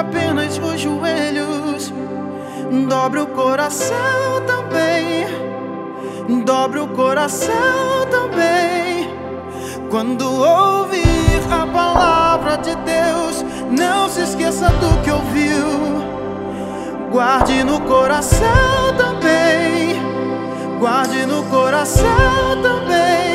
apenas os joelhos. Dobre o coração também. Dobre o coração também. Quando ouvir a palavra de Deus, não se esqueça do que ouviu. Guarde no coração também. Guarde no coração também.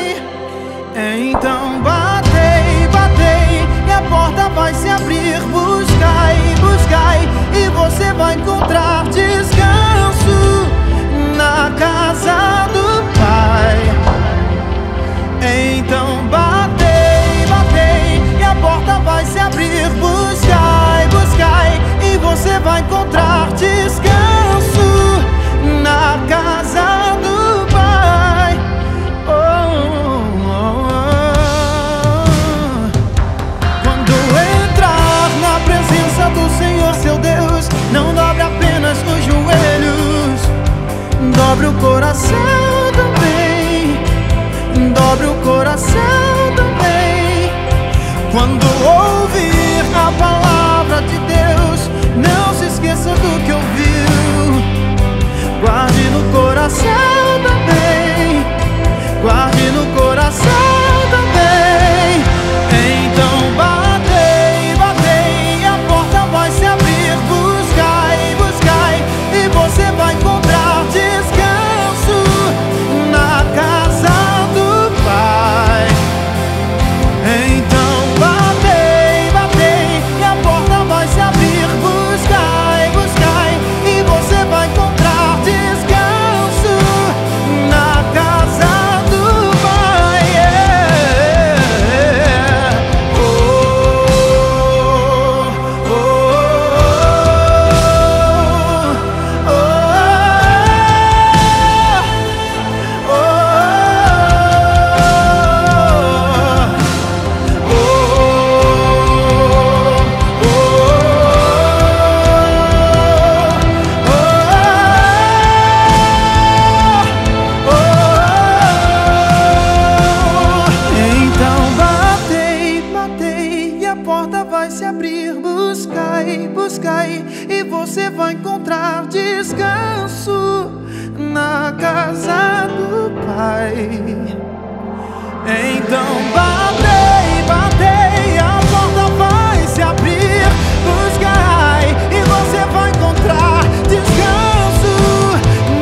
Então batei, batei, e a porta vai se abrir. Buscai, buscai, e você vai encontrar descanso na casa do Pai. Então batei, batei, e a porta vai se abrir. Buscai, buscai, e você vai encontrar descanso na casa do Pai. Oh, oh, oh. Quando entrar na presença do Senhor seu Deus, não dobre apenas os joelhos. Dobre o coração também. Dobre o coração também. Quando ouvir a palavra de Deus, não se esqueça do que ouviu. Guarde no coração também. Guarde no coração também. Então batei, batei, a porta vai se abrir. Buscai, buscai, e você vai encontrar descanso na casa do Pai. Então batei, batei, e a porta vai se abrir. Buscai, buscai, e você vai encontrar descanso na casa do Pai. Então batei, batei, e a porta vai se abrir. Buscai, buscai, e você vai encontrar descanso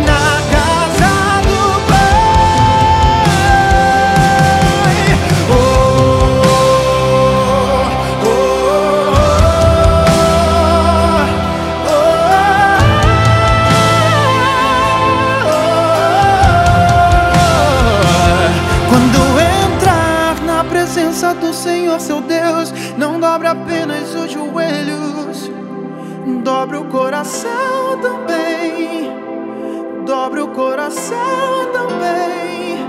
na casa do Pai. Então batei, batei, a porta vai se abrir. Buscai, e você vai encontrar descanso na casa do Pai. Oh, oh, oh, oh, oh. Quando entrar na presença do Senhor seu Deus, não dobre apenas os joelhos. Dobre o coração também. Dobre o coração também.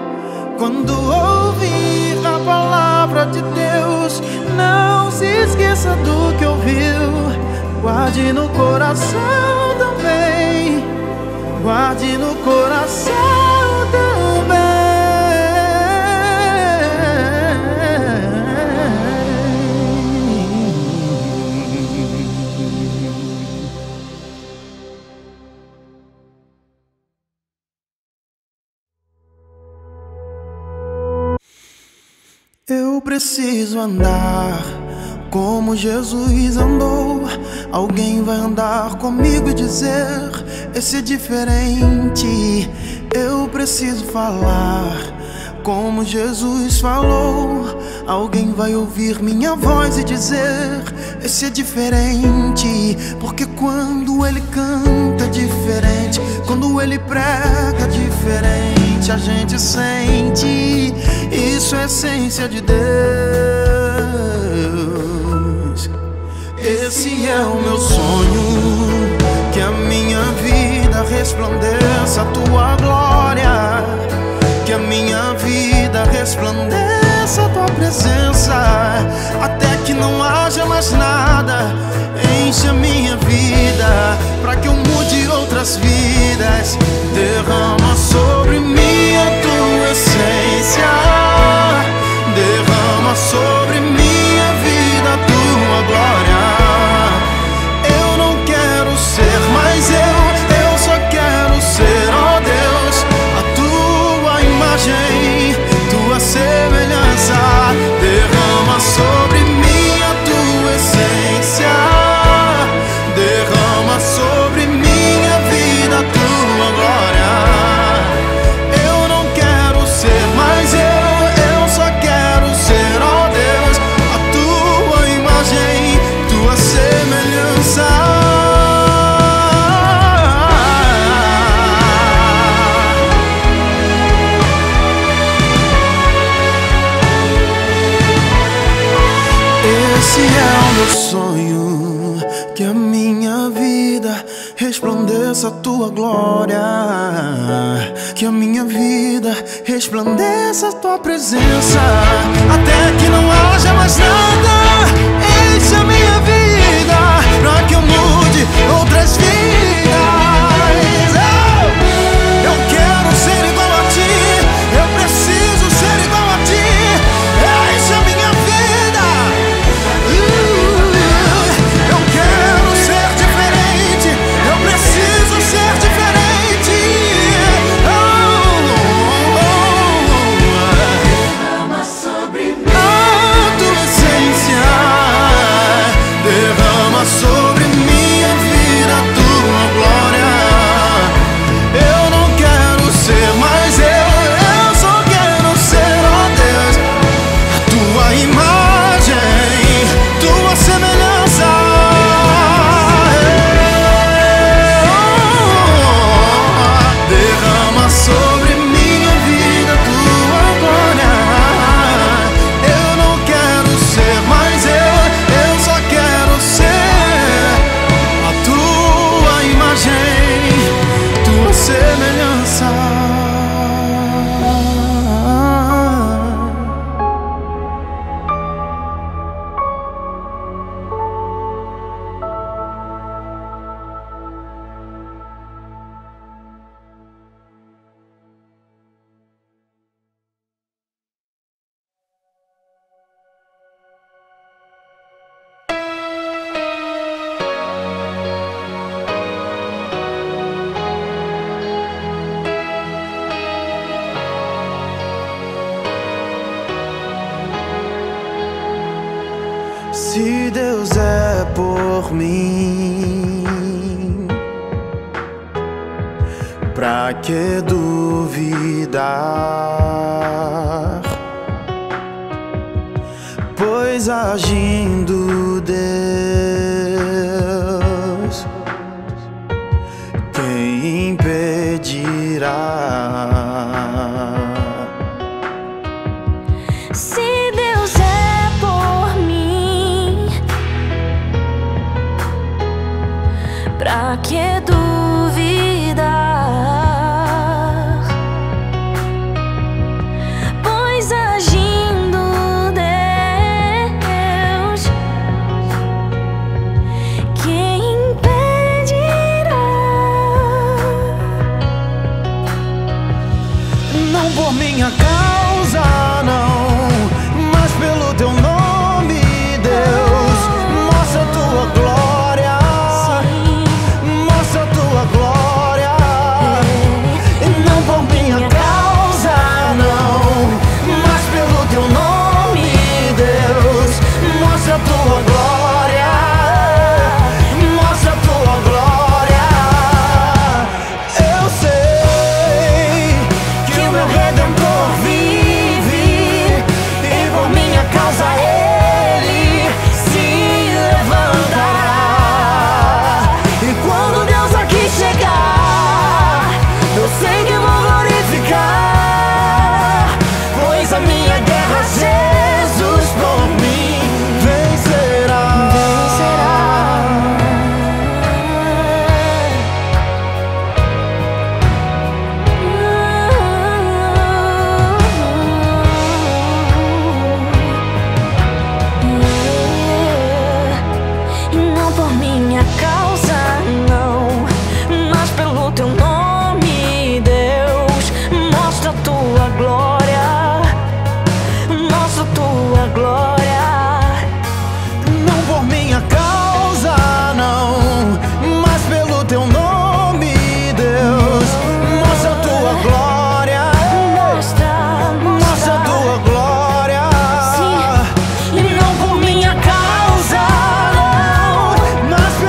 Quando ouvir a palavra de Deus, não se esqueça do que ouviu. Guarde no coração também. Guarde no coração também. Eu preciso andar como Jesus andou. Alguém vai andar comigo e dizer: esse é diferente. Eu preciso falar como Jesus falou. Alguém vai ouvir minha voz e dizer: esse é diferente. Porque quando ele canta é diferente, quando ele prega é diferente. A gente sente, isso é a essência de Deus. Esse é o meu sonho, que a minha vida resplandeça a tua glória, que a minha vida resplandeça a tua presença, até que não haja mais nada. Enche a minha vida para que eu mude outras vidas. Derrama sobre mim a tua essência. Derrama sobre minha vida a tua glória. Esse é o meu sonho, que a minha vida resplandeça a tua glória, que a minha vida resplandeça a tua presença, até que não haja mais nada. Essa é a minha vida, pra que eu mude outras vidas. Eu quero ser igual a ti, eu preciso ser igual a ti. Essa é a minha vida. Eu quero ser diferente, eu preciso ser diferente. Derrama sobre mim a tua essência, derrama sobre minha vida a tua glória. Se Deus é por mim, pra que duvidar? Pois agindo Deus, quem impedirá? Pra que duvidar? Pois agindo Deus, quem impedirá? Não por minha causa, não, mas pelo teu nome, Deus. Mostra a tua glória, tua glória, mostra a tua glória. Eu sei que o meu Redentor vive e por minha causa ele se levantará. E quando Deus aqui chegar, eu sei que vou glorificar, pois a minha guerra Jesus por mim. Glória, sim, e não por minha causa, não, mas pelo teu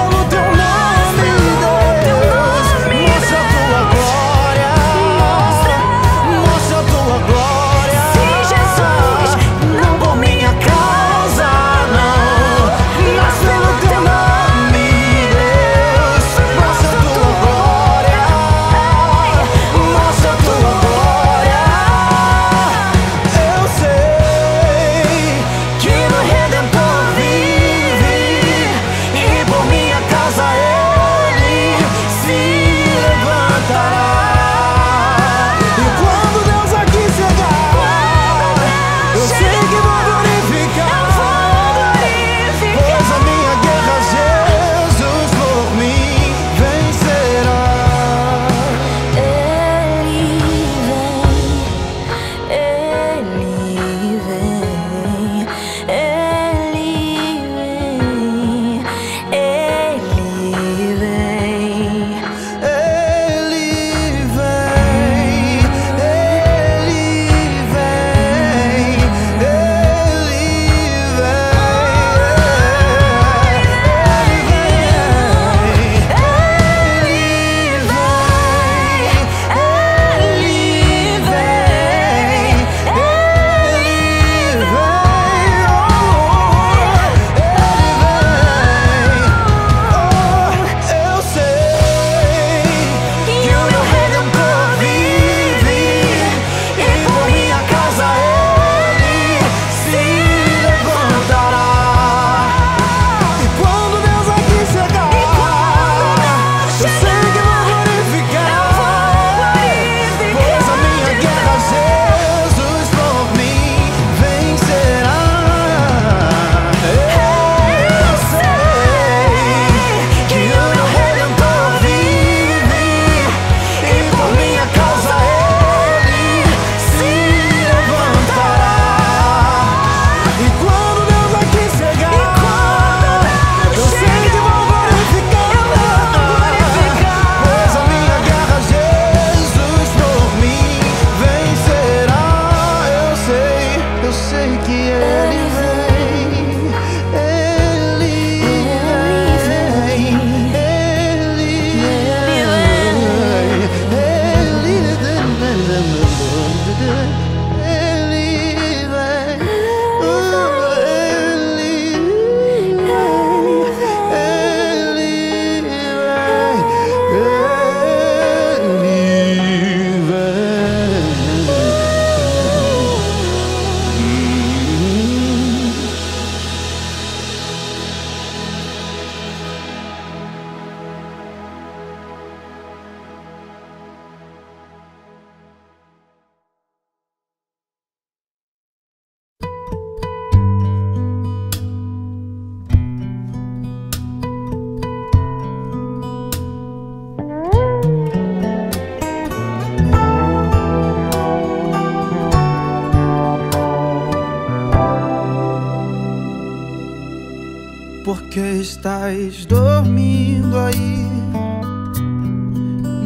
Porque estás dormindo aí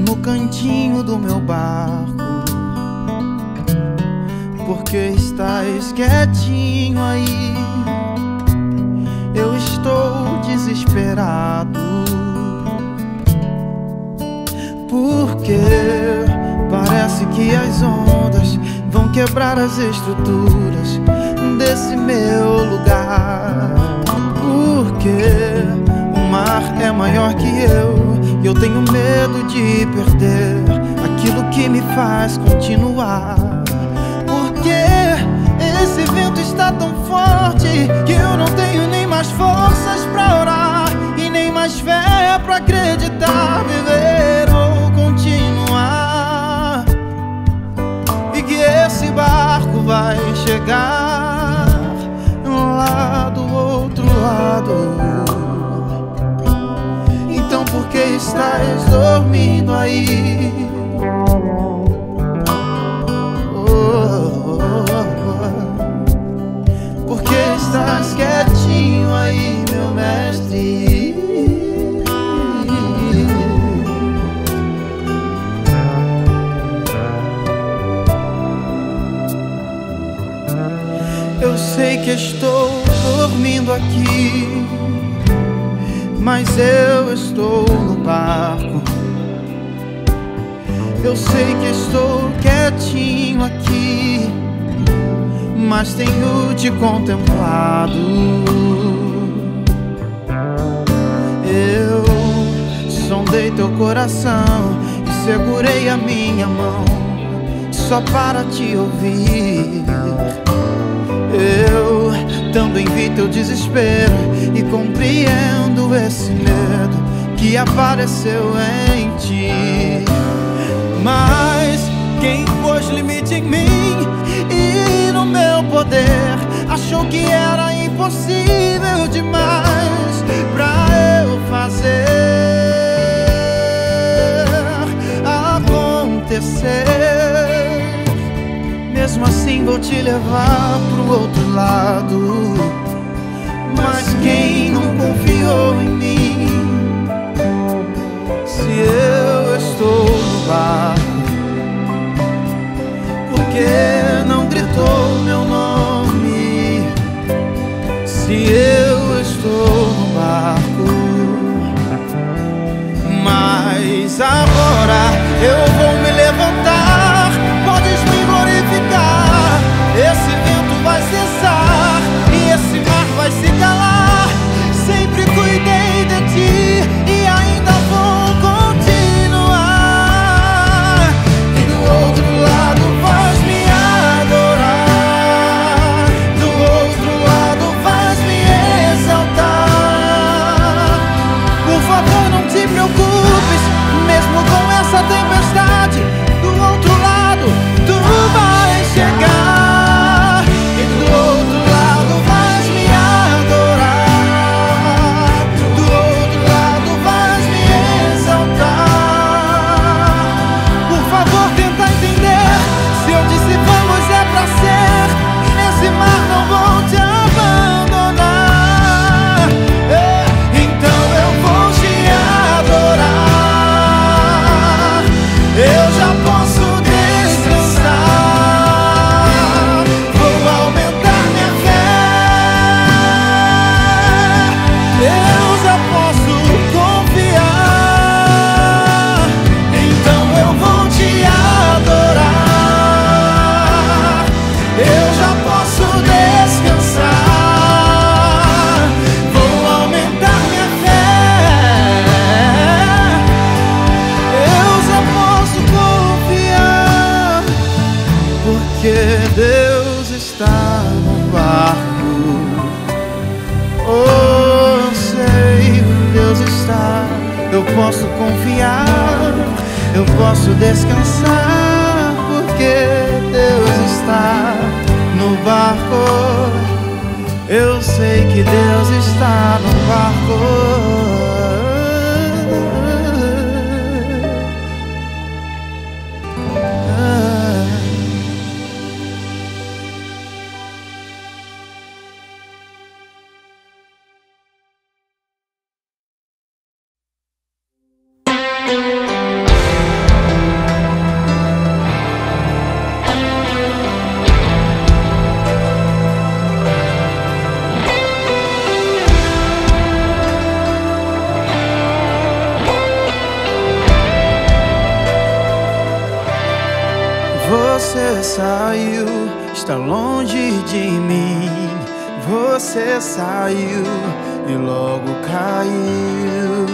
no cantinho do meu barco? Porque estás quietinho aí? Eu estou desesperado. Porque parece que as ondas vão quebrar as estruturas desse meu lugar. Porque o mar é maior que eu, e eu tenho medo de perder aquilo que me faz continuar. Porque esse vento está tão forte que eu não tenho nem mais forças pra orar e nem mais fé pra acreditar, viver ou continuar. E que esse barco vai chegar lá do outro lado. Então por que estás dormindo aí? Por que estás quietinho aí, meu mestre? Eu sei que estou dormindo aqui, mas eu estou no barco. Eu sei que estou quietinho aqui, mas tenho te contemplado. Eu sondei teu coração e segurei a minha mão só para te ouvir. Eu também vi teu desespero e compreendo esse medo que apareceu em ti. Mas quem pôs limite em mim e no meu poder achou que era impossível demais pra eu fazer acontecer. Mesmo assim vou te levar pro outro lado. Mas quem não confiou em mim? Se eu estou no barco, por que não gritou meu nome? Se eu estou no barco, mas agora eu vou me levantar. Podes me glorificar, esse vento vai cessar e esse mar vai se calar. Sempre cuidei de ti e ainda vou continuar. E do outro lado vais me adorar, do outro lado vais me exaltar. Por favor, não te preocupes, mesmo com essa tempestade, do outro lado tu vais chegar e do outro lado vais me adorar, do outro lado vais me exaltar. Por favor, tenta entender, se eu disse vamos é pra ser, esse mar não vou te abandonar. Então eu vou te adorar, eu já posso. Eu posso confiar, eu posso descansar, porque Deus está no barco. Eu sei que Deus está no barco. Você saiu, está longe de mim. Você saiu e logo caiu.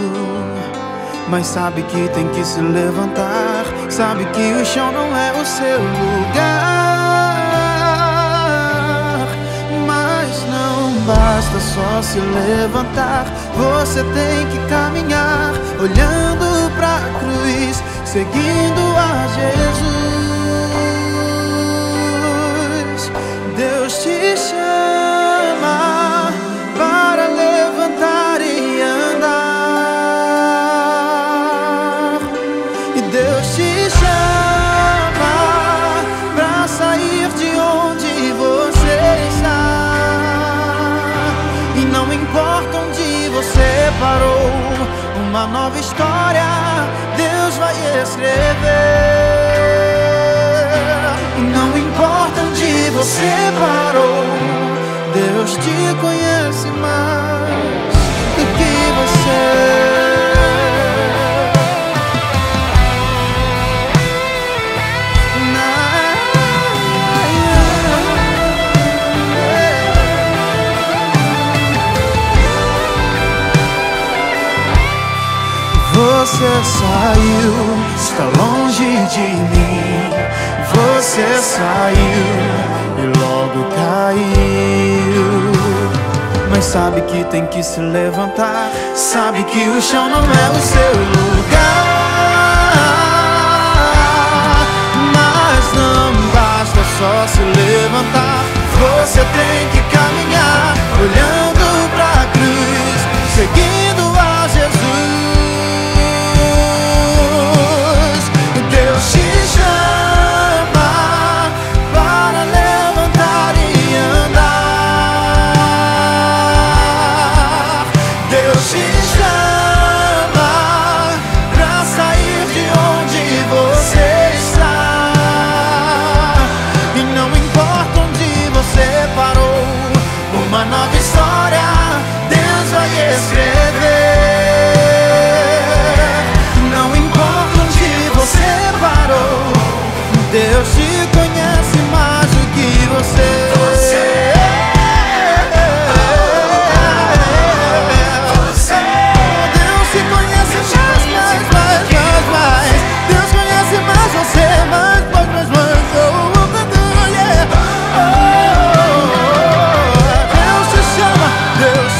Mas sabe que tem que se levantar. Sabe que o chão não é o seu lugar. Mas não basta só se levantar. Você tem que caminhar, olhando pra cruz, seguindo a Jesus. Deus te chama para levantar e andar. E Deus te chama para sair de onde você está. E não importa onde você parou, uma nova história Deus vai escrever. E não importa onde você parou, Deus te conhece mais do que você. Você saiu, está longe de mim. Você saiu e logo caiu. Mas sabe que tem que se levantar. Sabe que o chão não é o seu lugar. Mas não basta só se levantar. Você tem que caminhar, olhando pra cruz, seguindo a Jesus. Deus te conhece mais do que você. Deus te conhece mais. Deus conhece mais você, mais. Deus te chama, Deus te chama. Deus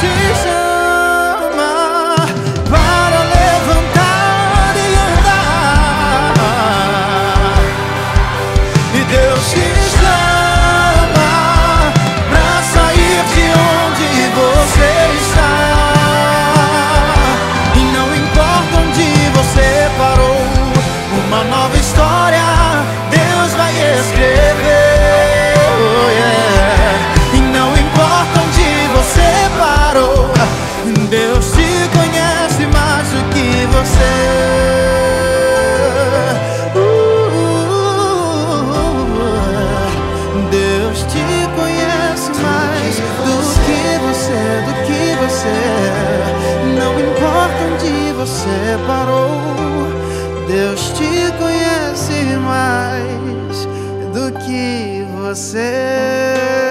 te conhece mais do que você. Não importa onde você parou, Deus te conhece mais do que você.